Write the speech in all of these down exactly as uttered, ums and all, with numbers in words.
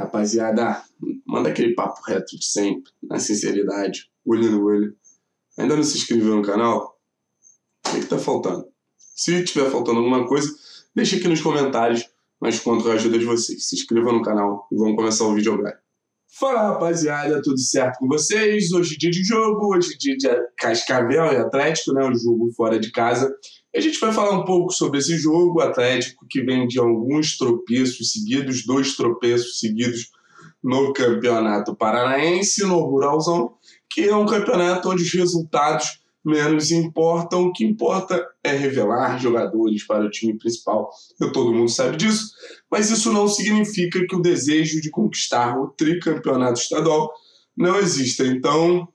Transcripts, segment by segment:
Rapaziada, manda aquele papo reto de sempre, na sinceridade, olho no olho. Ainda não se inscreveu no canal? O que está faltando? Se tiver faltando alguma coisa, deixa aqui nos comentários, mas conto com a ajuda de vocês. Se inscreva no canal e vamos começar o vídeo agora. Fala, rapaziada, tudo certo com vocês? Hoje é dia de jogo, hoje é dia de Cascavel e Atlético, né? O jogo fora de casa. E a gente vai falar um pouco sobre esse jogo, Atlético, que vem de alguns tropeços seguidos, dois tropeços seguidos no Campeonato Paranaense, no Ruralzão, que é um campeonato onde os resultados menos importam. O que importa é revelar jogadores para o time principal. E todo mundo sabe disso, mas isso não significa que o desejo de conquistar o tricampeonato estadual não exista. Então,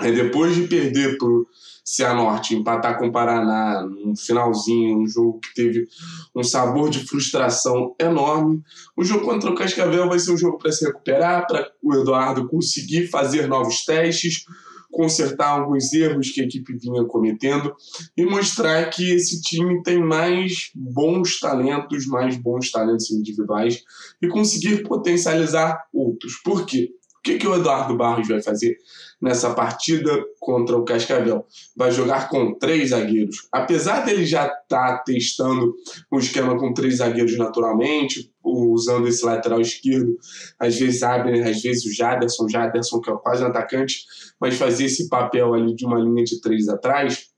depois de perder para o Cianorte, empatar com o Paraná no finalzinho, um jogo que teve um sabor de frustração enorme, o jogo contra o Cascavel vai ser um jogo para se recuperar, para o Eduardo conseguir fazer novos testes, consertar alguns erros que a equipe vinha cometendo e mostrar que esse time tem mais bons talentos, mais bons talentos individuais e conseguir potencializar outros. Por quê? O que, que o Eduardo Barros vai fazer nessa partida contra o Cascavel? Vai jogar com três zagueiros. Apesar dele já estar testando um esquema com três zagueiros naturalmente, usando esse lateral esquerdo, às vezes Abner, às vezes o Jaderson, Jaderson que é quase um atacante, mas fazer esse papel ali de uma linha de três atrás,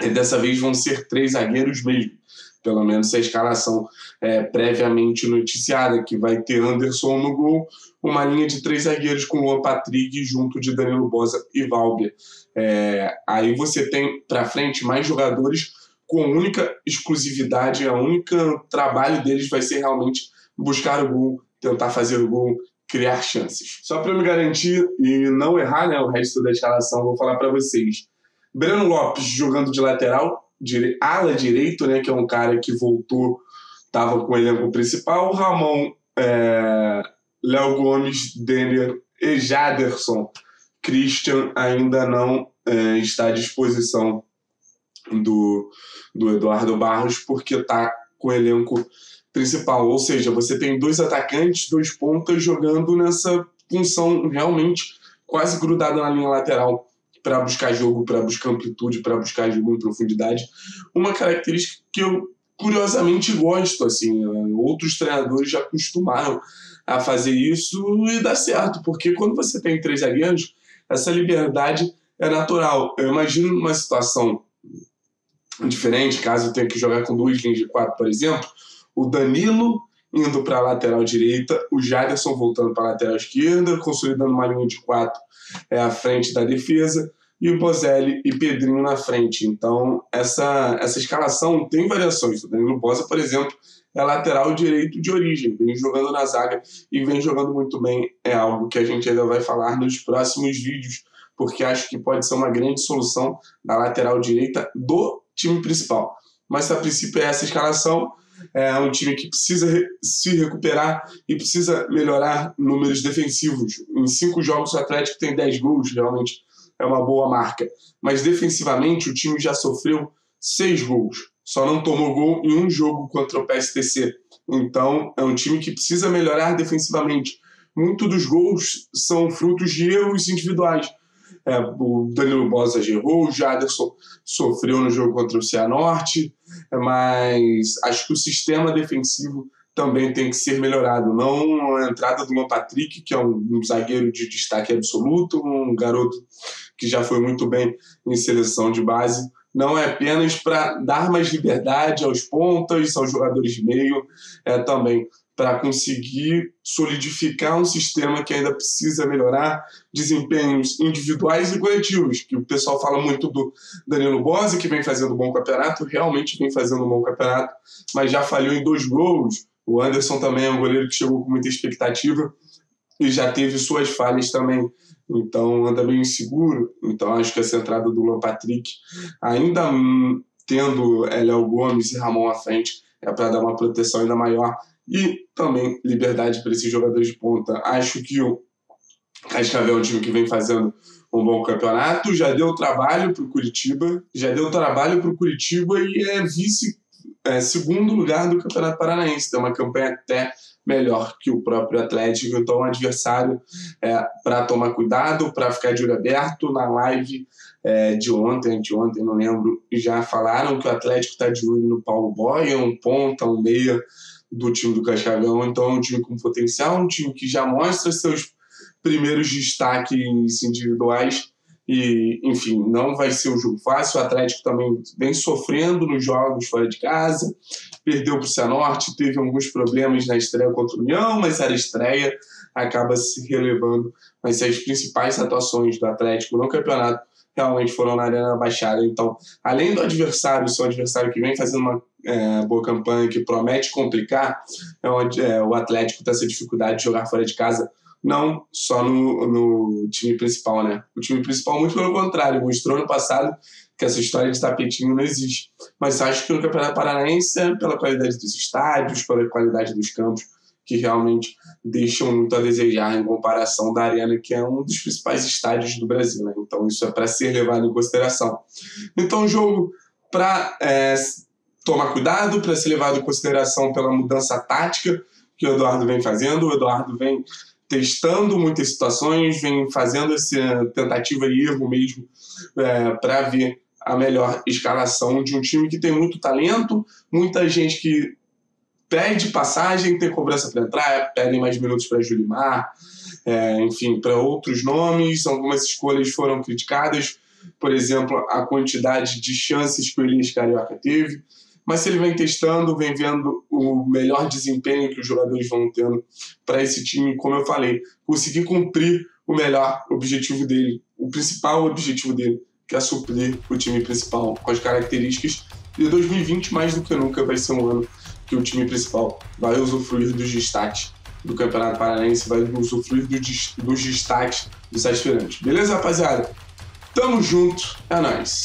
e dessa vez vão ser três zagueiros mesmo, pelo menos a escalação é previamente noticiada, que vai ter Anderson no gol, uma linha de três zagueiros com Luan Patrick junto de Danilo Boza e Válvia. É, aí você tem para frente mais jogadores com única exclusividade, a única trabalho deles vai ser realmente buscar o gol, tentar fazer o gol, criar chances. Só para eu me garantir e não errar, né, o resto da escalação, vou falar para vocês. Breno Lopes jogando de lateral, de ala direito, né, que é um cara que voltou, estava com o elenco principal. Ramon, é, Léo Gomes, Dener e Jaderson. Christian ainda não é, está à disposição Do, do Eduardo Barros, porque está com o elenco principal, ou seja, você tem dois atacantes, dois pontas jogando nessa função realmente quase grudada na linha lateral para buscar jogo, para buscar amplitude, para buscar jogo em profundidade, uma característica que eu curiosamente gosto, assim, outros treinadores já acostumaram a fazer isso e dá certo, porque quando você tem três zagueiros, essa liberdade é natural. Eu imagino uma situação diferente, caso tenha que jogar com duas linhas de quatro, por exemplo, o Danilo indo para a lateral direita, o Jaderson voltando para a lateral esquerda, consolidando uma linha de quatro é, à frente da defesa, e o Bozelli e Pedrinho na frente. Então, essa, essa escalação tem variações. O Danilo Boza, por exemplo, é lateral direito de origem, vem jogando na zaga e vem jogando muito bem. É algo que a gente ainda vai falar nos próximos vídeos, porque acho que pode ser uma grande solução da lateral direita do time principal. Mas a princípio é essa escalação, é um time que precisa se recuperar e precisa melhorar números defensivos. Em cinco jogos o Atlético tem dez gols, realmente é uma boa marca. Mas defensivamente o time já sofreu seis gols, só não tomou gol em um jogo contra o P S T C. Então é um time que precisa melhorar defensivamente. Muitos dos gols são frutos de erros individuais. É, o Danilo Boza errou, o Jaderson sofreu no jogo contra o Cianorte, mas acho que o sistema defensivo também tem que ser melhorado. Não a entrada do Luan Patrick, que é um, um zagueiro de destaque absoluto, um garoto que já foi muito bem em seleção de base. Não é apenas para dar mais liberdade aos pontas, aos jogadores de meio, é também para conseguir solidificar um sistema que ainda precisa melhorar desempenhos individuais e coletivos, que o pessoal fala muito do Danilo Boza, que vem fazendo um bom campeonato, realmente vem fazendo um bom campeonato, mas já falhou em dois gols. O Anderson também é um goleiro que chegou com muita expectativa e já teve suas falhas também, então anda meio inseguro. Então acho que essa entrada do Luan Patrick, ainda tendo Léo Gomes e Ramon à frente, é para dar uma proteção ainda maior e também liberdade para esses jogadores de ponta. Acho que o Cascavel é um time que vem fazendo um bom campeonato, já deu trabalho para o Curitiba, já deu trabalho para o Curitiba e é vice, é, segundo lugar do Campeonato Paranaense, tem uma campanha até melhor que o próprio Atlético, então o adversário é, para tomar cuidado, para ficar de olho aberto. Na live é, de ontem, de ontem, não lembro, já falaram que o Atlético está de olho no Paul Boy, é um ponta, um meia do time do Cascavel, então é um time com potencial, um time que já mostra seus primeiros destaques individuais e, enfim, não vai ser um jogo fácil. O Atlético também vem sofrendo nos jogos fora de casa, perdeu para o Cianorte, teve alguns problemas na estreia contra o União, mas era estreia, acaba se relevando. Mas as principais atuações do Atlético no campeonato realmente foram na Arena Baixada. Então, além do adversário, seu adversário que vem fazendo uma é, boa campanha, que promete complicar, é onde, é, o Atlético tem essa dificuldade de jogar fora de casa, não só no, no time principal, né? O time principal, muito pelo contrário, mostrou no passado que essa história de tapetinho não existe. Mas acho que no Campeonato Paranaense, pela qualidade dos estádios, pela qualidade dos campos, que realmente deixam muito a desejar em comparação da Arena, que é um dos principais estádios do Brasil, né? Então isso é para ser levado em consideração. Então o jogo para é, tomar cuidado, para ser levado em consideração pela mudança tática que o Eduardo vem fazendo. O Eduardo vem testando muitas situações, vem fazendo essa tentativa e erro mesmo é, para ver a melhor escalação de um time que tem muito talento, muita gente que pede passagem, tem cobrança para entrar, pedem mais minutos para Julimar, é, enfim, para outros nomes. Algumas escolhas foram criticadas, por exemplo, a quantidade de chances que o Elias Carioca teve, mas ele vem testando, vem vendo o melhor desempenho que os jogadores vão tendo para esse time, como eu falei, conseguir cumprir o melhor objetivo dele, o principal objetivo dele, que é suprir o time principal com as características. E dois mil e vinte, mais do que nunca, vai ser um ano que o time principal vai usufruir dos destaques do Campeonato Paranaense, vai usufruir dos destaques dos aspirantes. Beleza, rapaziada? Tamo junto, é nóis!